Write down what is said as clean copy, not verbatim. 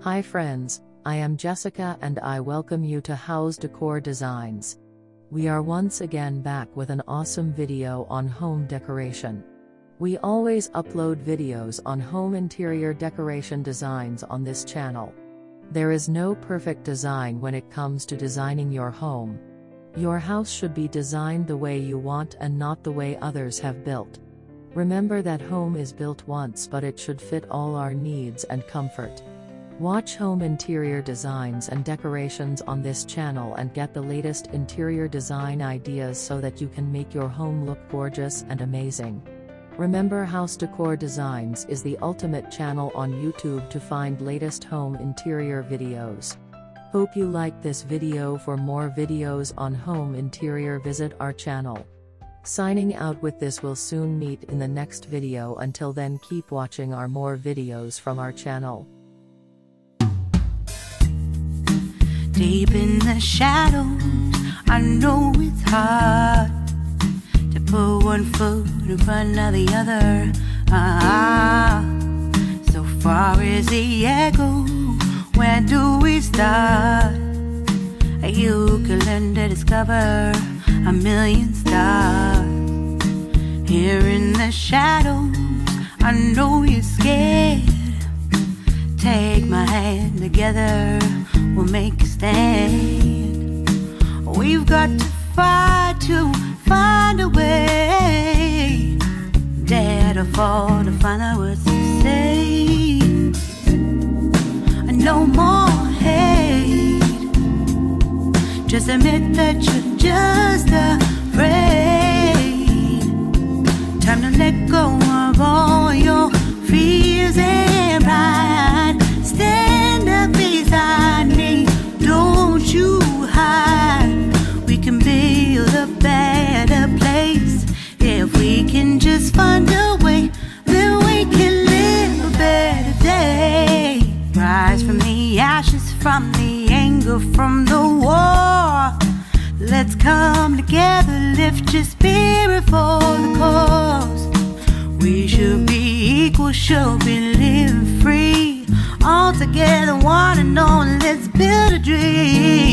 Hi friends, I am Jessica and I welcome you to House Decor Designs. We are once again back with an awesome video on home decoration. We always upload videos on home interior decoration designs on this channel. There is no perfect design when it comes to designing your home. Your house should be designed the way you want and not the way others have built. Remember that home is built once, but it should fit all our needs and comfort. Watch home interior designs and decorations on this channel and get the latest interior design ideas so that you can make your home look gorgeous and amazing. Remember, House Decor Designs is the ultimate channel on YouTube to find latest home interior videos. Hope you like this video. For more videos on home interior, visit our channel. Signing out with this. We'll soon meet in the next video. Until then, keep watching our more videos from our channel. Deep in the shadows, I know it's hard to put one foot in front of the other. So far is the echo, where do we start? You can learn to discover a million stars. Here in the shadows, I know you're scared. Take my hand, together we'll make a stand. We've got to fight to find a way. Dare to fall to find out what to say. No more hate. Just admit that you're just afraid. Time to let go of all your fears and pride. Stand up beside me, don't you hide. We can build a better place. If we can just find a way, then we can live a better day. Rise from the ashes, from the anger, from the war. Let's come together, lift your spirit for the cause. We should be equal, should be living free. All together, one and all, let's build a dream.